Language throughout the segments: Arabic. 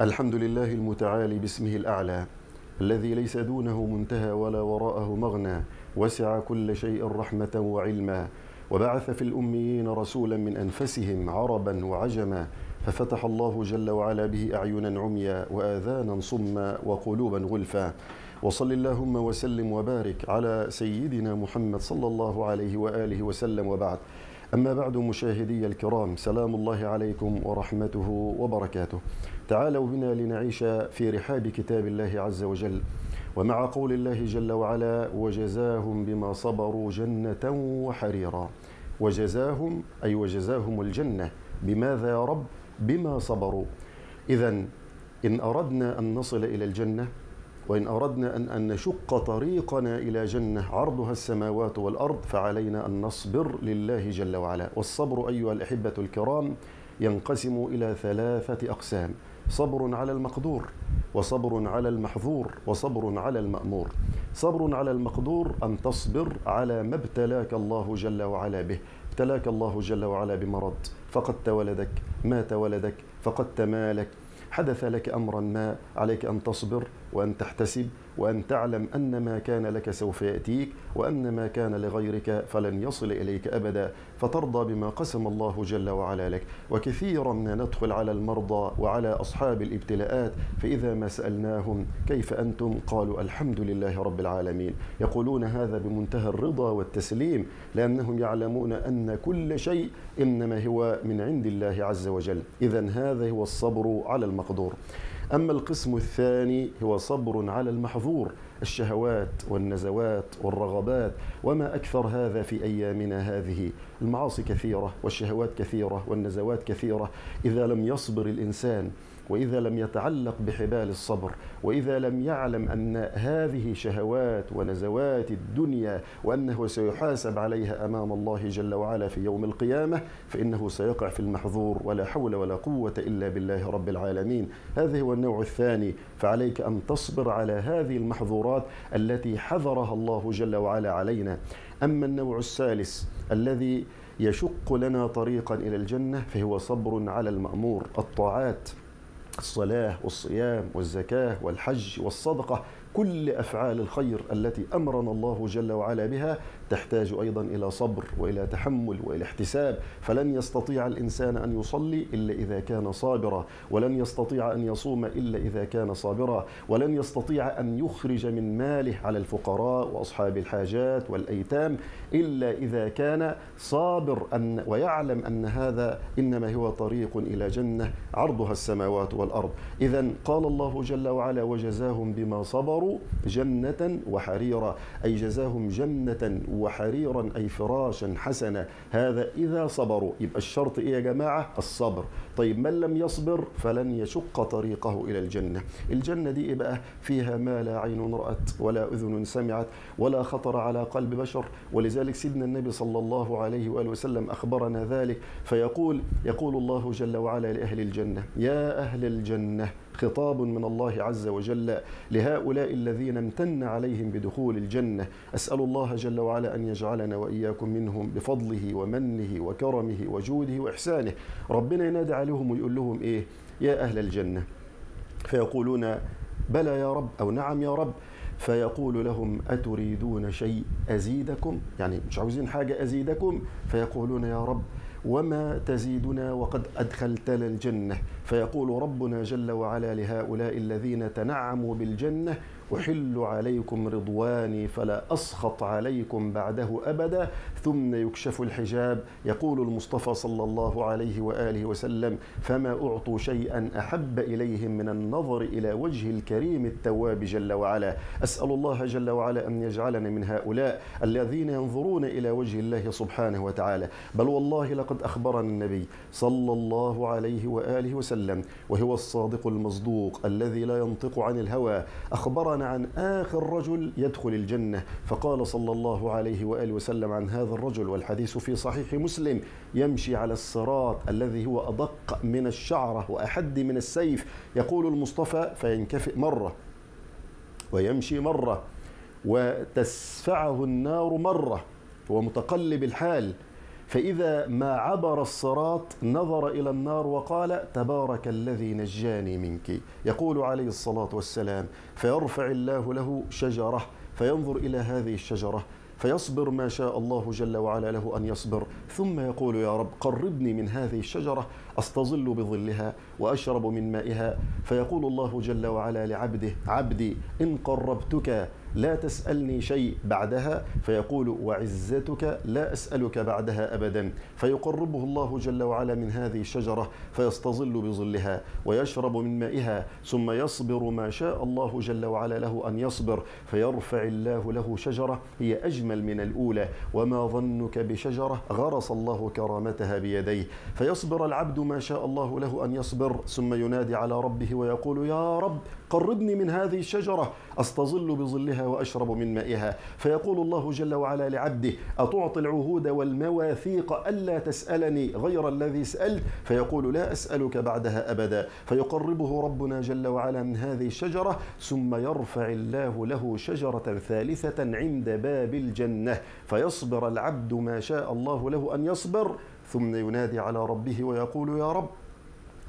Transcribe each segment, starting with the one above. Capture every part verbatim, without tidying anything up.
الحمد لله المتعالي باسمه الأعلى الذي ليس دونه منتهى ولا وراءه مغنى، وسع كل شيء رحمة وعلما، وبعث في الأميين رسولا من أنفسهم عربا وعجما، ففتح الله جل وعلا به أعينا عميا وآذانا صما وقلوبا غلفا. وصل اللهم وسلم وبارك على سيدنا محمد صلى الله عليه وآله وسلم، وبعد. أما بعد، مشاهدي الكرام، سلام الله عليكم ورحمته وبركاته. تعالوا بنا لنعيش في رحاب كتاب الله عز وجل، ومع قول الله جل وعلا: وجزاهم بما صبروا جنة وحريرا. وجزاهم أي وجزاهم الجنة. بماذا يا رب؟ بما صبروا. إذن إن أردنا أن نصل إلى الجنة، وإن أردنا أن, أن نشق طريقنا إلى جنة عرضها السماوات والأرض، فعلينا أن نصبر لله جل وعلا. والصبر أيها الأحبة الكرام ينقسم إلى ثلاثة أقسام: صبر على المقدور، وصبر على المحظور، وصبر على المأمور. صبر على المقدور أن تصبر على ما ابتلاك الله جل وعلا به. ابتلاك الله جل وعلا بمرض، فقدت ولدك، مات ولدك، فقدت مالك، حدث لك أمرا ما، عليك أن تصبر وأن تحتسب، وأن تعلم أن ما كان لك سوف يأتيك، وأن ما كان لغيرك فلن يصل إليك أبدا، فترضى بما قسم الله جل وعلا لك. وكثيرا ما ندخل على المرضى وعلى أصحاب الابتلاءات، فإذا ما سألناهم كيف أنتم قالوا الحمد لله رب العالمين. يقولون هذا بمنتهى الرضا والتسليم، لأنهم يعلمون أن كل شيء إنما هو من عند الله عز وجل. إذن هذا هو الصبر على المقدور. أما القسم الثاني هو صبر على المحظور: الشهوات والنزوات والرغبات، وما أكثر هذا في أيامنا هذه. المعاصي كثيرة، والشهوات كثيرة، والنزوات كثيرة. إذا لم يصبر الإنسان، وإذا لم يتعلق بحبال الصبر، وإذا لم يعلم أن هذه شهوات ونزوات الدنيا، وأنه سيحاسب عليها أمام الله جل وعلا في يوم القيامة، فإنه سيقع في المحظور، ولا حول ولا قوة إلا بالله رب العالمين. هذا هو النوع الثاني، فعليك أن تصبر على هذه المحظورات التي حذرها الله جل وعلا علينا. أما النوع الثالث الذي يشق لنا طريقا إلى الجنة، فهو صبر على المأمور: الطاعات، الصلاة والصيام والزكاة والحج والصدقة، كل أفعال الخير التي أمرنا الله جل وعلا بها تحتاج أيضا إلى صبر وإلى تحمل وإلى احتساب. فلن يستطيع الإنسان أن يصلي إلا إذا كان صابرا، ولن يستطيع أن يصوم إلا إذا كان صابرا، ولن يستطيع أن يخرج من ماله على الفقراء وأصحاب الحاجات والأيتام إلا إذا كان صابر، أن ويعلم أن هذا إنما هو طريق إلى جنة عرضها السماوات والأرض. إذن قال الله جل وعلا: وجزاهم بما صبروا جنة وحريرا، أي جزاهم جنة وحريرا، أي فراشا حسنا. هذا إذا صبروا. يبقى الشرط إيه يا جماعة؟ الصبر. طيب من لم يصبر فلن يشق طريقه إلى الجنة. الجنة دي إيه بقى؟ فيها ما لا عين رأت ولا أذن سمعت ولا خطر على قلب بشر. ولذلك سيدنا النبي صلى الله عليه وآله وسلم أخبرنا ذلك، فيقول يقول الله جل وعلا لأهل الجنة: يا أهل الجنة. خطاب من الله عز وجل لهؤلاء الذين امتن عليهم بدخول الجنة. أسأل الله جل وعلا أن يجعلنا وإياكم منهم بفضله ومنه وكرمه وجوده وإحسانه. ربنا ينادي عليهم ويقول لهم إيه؟ يا أهل الجنة. فيقولون: بلى يا رب، أو نعم يا رب. فيقول لهم: أتريدون شيء أزيدكم؟ يعني مش عاوزين حاجة أزيدكم؟ فيقولون: يا رب وما تزيدنا وقد أدخلتنا الجنة. فيقول ربنا جل وعلا لهؤلاء الذين تنعموا بالجنة: أحل عليكم رضواني فلا أسخط عليكم بعده أبدا ثم يكشف الحجاب. يقول المصطفى صلى الله عليه وآله وسلم: فما أعطوا شيئا أحب إليهم من النظر إلى وجه الكريم التواب جل وعلا. أسأل الله جل وعلا أن يجعلنا من هؤلاء الذين ينظرون إلى وجه الله سبحانه وتعالى. بل والله لقد أخبرنا النبي صلى الله عليه وآله وسلم، وهو الصادق المصدوق الذي لا ينطق عن الهوى، أخبرنا عن آخر رجل يدخل الجنة، فقال صلى الله عليه وآله وسلم عن هذا الرجل، والحديث في صحيح مسلم: يمشي على الصراط الذي هو أدق من الشعرة وأحد من السيف. يقول المصطفى: فينكفئ مرة، ويمشي مرة، وتسفعه النار مرة، هو متقلب الحال. فإذا ما عبر الصراط نظر إلى النار وقال تبارك الذي نجاني منك. يقول عليه الصلاة والسلام فيرفع الله له شجرة فينظر إلى هذه الشجرة فيصبر ما شاء الله جل وعلا له أن يصبر، ثم يقول يا رب قربني من هذه الشجرة أستظل بظلها وأشرب من مائها، فيقول الله جل وعلا لعبده عبدي إن قربتك لا تسألني شيء بعدها، فيقول وعزتك لا أسألك بعدها أبدا، فيقربه الله جل وعلا من هذه الشجرة فيستظل بظلها ويشرب من مائها، ثم يصبر ما شاء الله جل وعلا له أن يصبر، فيرفع الله له شجرة هي أجمل من الأولى، وما ظنك بشجرة غرس الله كرامتها بيديه، فيصبر العبد ما شاء الله له أن يصبر، ثم ينادي على ربه ويقول يا رب قربني من هذه الشجرة أستظل بظلها وأشرب من مائها، فيقول الله جل وعلا لعبده أتعطي العهود والمواثيق ألا تسألني غير الذي سألت، فيقول لا أسألك بعدها أبدا، فيقربه ربنا جل وعلا من هذه الشجرة، ثم يرفع الله له شجرة ثالثة عند باب الجنة فيصبر العبد ما شاء الله له أن يصبر، ثم ينادي على ربه ويقول يا رب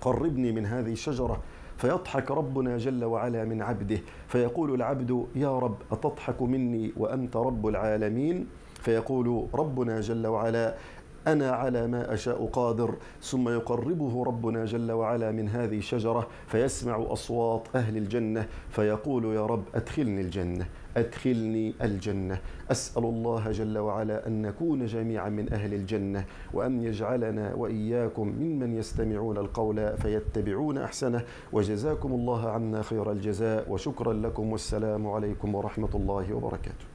قربني من هذه الشجرة، فيضحك ربنا جل وعلا من عبده، فيقول العبد يا رب أتضحك مني وأنت رب العالمين؟ فيقول ربنا جل وعلا أنا على ما أشاء قادر، ثم يقربه ربنا جل وعلا من هذه الشجرة فيسمع أصوات أهل الجنة فيقول يا رب أدخلني الجنة أدخلني الجنة. أسأل الله جل وعلا أن نكون جميعا من أهل الجنة، وأن يجعلنا وإياكم ممن يستمعون القول فيتبعون أحسنه، وجزاكم الله عنا خير الجزاء، وشكرا لكم، والسلام عليكم ورحمة الله وبركاته.